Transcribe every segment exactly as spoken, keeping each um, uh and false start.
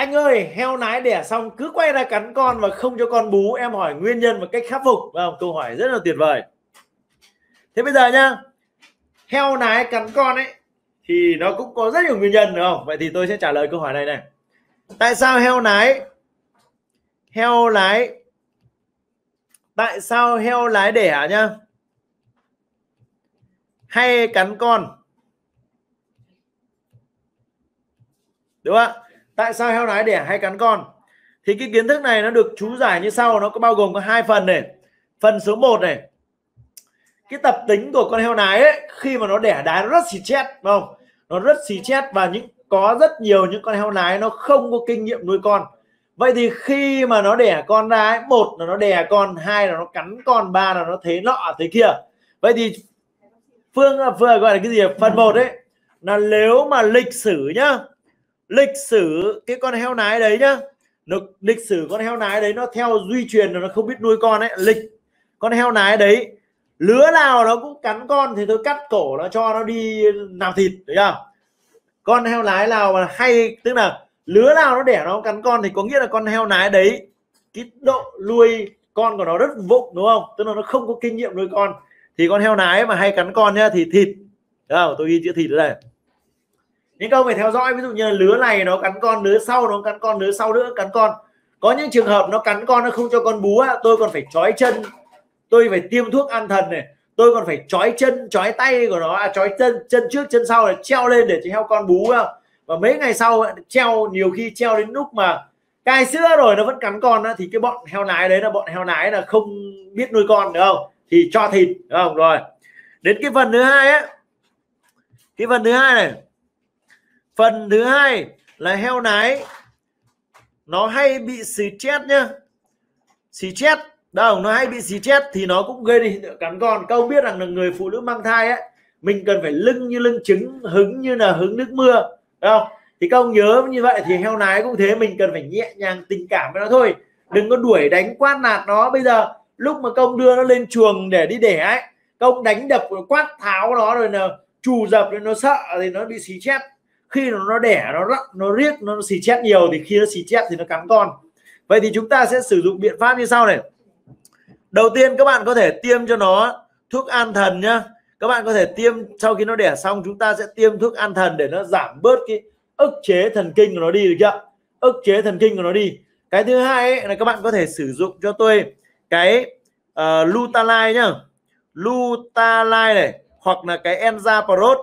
Anh ơi, heo nái đẻ xong cứ quay ra cắn con và không cho con bú, em hỏi nguyên nhân và cách khắc phục. Vâng, câu hỏi rất là tuyệt vời. Thế bây giờ nhá, heo nái cắn con ấy thì nó cũng có rất nhiều nguyên nhân đúng không? Vậy thì tôi sẽ trả lời câu hỏi này này. Tại sao heo nái heo nái tại sao heo nái đẻ nhá hay cắn con? Đúng không ạ? Tại sao heo nái đẻ hay cắn con? Thì cái kiến thức này nó được chú giải như sau, nó có bao gồm có hai phần này. Phần số một này, cái tập tính của con heo nái ấy, khi mà nó đẻ đái nó rất xì chét, đúng không? Nó rất xì chét và những có rất nhiều những con heo nái nó không có kinh nghiệm nuôi con. Vậy thì khi mà nó đẻ con ra ấy, một là nó đẻ con, hai là nó cắn con, ba là nó thế nọ thế kia. Vậy thì phương vừa gọi là cái gì? Phần một ấy là nếu mà lịch sử nhá, lịch sử cái con heo nái đấy nhá, nó, lịch sử con heo nái đấy nó theo duy truyền nó không biết nuôi con ấy, lịch con heo nái đấy lứa nào nó cũng cắn con thì tôi cắt cổ nó cho nó đi làm thịt, thấy chưa? Con heo nái nào mà hay, tức là lứa nào nó đẻ nó cắn con thì có nghĩa là con heo nái đấy cái độ nuôi con của nó rất vụng, đúng không? Tức là nó không có kinh nghiệm nuôi con. Thì con heo nái mà hay cắn con nhá thì thịt, đúng không? Tôi ghi chữ thịt đây. Những câu phải theo dõi, ví dụ như là lứa này nó cắn con, lứa sau nó cắn con, lứa sau nữa cắn con. Có những trường hợp nó cắn con nó không cho con bú, tôi còn phải trói chân, tôi phải tiêm thuốc an thần này, tôi còn phải trói chân, trói tay của nó, à, trói chân chân trước chân sau này, treo lên để cho heo con bú. Và mấy ngày sau treo, nhiều khi treo đến lúc mà cai sữa rồi nó vẫn cắn con thì cái bọn heo nái đấy là bọn heo nái là không biết nuôi con, đúng không? Thì cho thịt, đúng không? Rồi đến cái phần thứ hai ấy, cái phần thứ hai này, phần thứ hai là heo nái nó hay bị xì chét nhá, xì chét đâu, nó hay bị xì chét thì nó cũng gây đến hiện tượng cắn con. Các ông biết rằng là người phụ nữ mang thai ấy, mình cần phải lưng như lưng trứng, hứng như là hứng nước mưa, đúng không? Thì các ông nhớ như vậy, thì heo nái cũng thế, mình cần phải nhẹ nhàng tình cảm với nó thôi, đừng có đuổi đánh quát nạt nó. Bây giờ lúc mà công đưa nó lên chuồng để đi đẻ ấy, công đánh đập quát tháo nó rồi là trù dập nên nó sợ thì nó bị xì chét. Khi nó đẻ nó rắc, nó riết, nó xì chét nhiều thì khi nó xì chét thì nó cắn con. Vậy thì chúng ta sẽ sử dụng biện pháp như sau này. Đầu tiên các bạn có thể tiêm cho nó thuốc an thần nhá. Các bạn có thể tiêm sau khi nó đẻ xong, chúng ta sẽ tiêm thuốc an thần để nó giảm bớt cái ức chế thần kinh của nó đi, được chưa? Ức chế thần kinh của nó đi. Cái thứ hai ấy, là các bạn có thể sử dụng cho tôi cái uh, Lutalai nhá. Lutalai này hoặc là cái Enzaprost.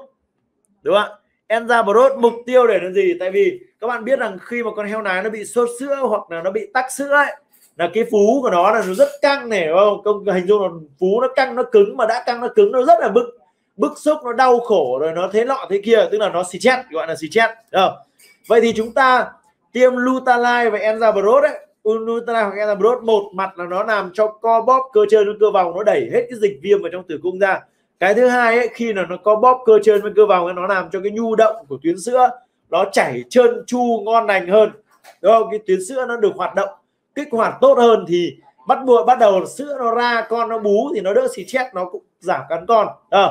Đúng không ạ? Enzaprost mục tiêu để làm gì? Tại vì các bạn biết rằng khi mà con heo nái nó bị sốt sữa hoặc là nó bị tắc sữa ấy, là cái vú của nó là nó rất căng này, không? Công hình dung là vú nó căng, nó cứng, mà đã căng nó cứng nó rất là bức bức xúc, nó đau khổ rồi nó thế lọ thế kia, tức là nó xì chét, gọi là xì chét. Vậy thì chúng ta tiêm Lutalai và Enzaprost ấy. Lutalai hoặc Enzaprost, một mặt là nó làm cho co bóp cơ trơn với cơ vòng, nó đẩy hết cái dịch viêm vào trong tử cung ra. Cái thứ hai ấy, khi là nó có bóp cơ trơn với cơ vòng, nó làm cho cái nhu động của tuyến sữa nó chảy trơn tru ngon lành hơn, đúng không? Cái tuyến sữa nó được hoạt động kích hoạt tốt hơn thì bắt buộc bắt đầu sữa nó ra, con nó bú thì nó đỡ xì chét, nó cũng giảm cắn con. À,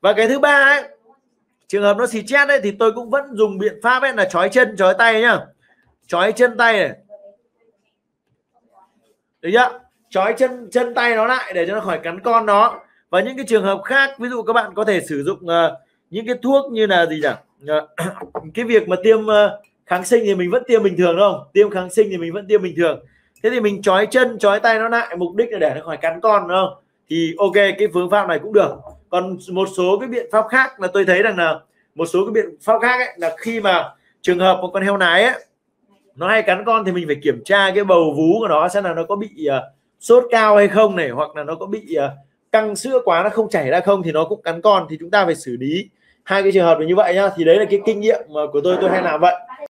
và cái thứ ba ấy, trường hợp nó xì chét ấy thì tôi cũng vẫn dùng biện pháp ấy là trói chân trói tay nhá, trói chân tay này, được chưa? Trói chân chân tay nó lại để cho nó khỏi cắn con nó. Và những cái trường hợp khác, ví dụ các bạn có thể sử dụng uh, những cái thuốc như là gì nhỉ? Uh, cái việc mà tiêm uh, kháng sinh thì mình vẫn tiêm bình thường, đúng không? Tiêm kháng sinh thì mình vẫn tiêm bình thường. Thế thì mình trói chân, trói tay nó lại, mục đích là để nó khỏi cắn con, đúng không? Thì ok, cái phương pháp này cũng được. Còn một số cái biện pháp khác là tôi thấy rằng là một số cái biện pháp khác ấy, là khi mà trường hợp một con heo nái ấy, nó hay cắn con thì mình phải kiểm tra cái bầu vú của nó xem là nó có bị uh, sốt cao hay không này, hoặc là nó có bị uh, căng sữa quá nó không chảy ra không thì nó cũng cắn con. Thì chúng ta phải xử lý hai cái trường hợp này như vậy nhá. Thì đấy là cái kinh nghiệm mà của tôi tôi hay làm vậy.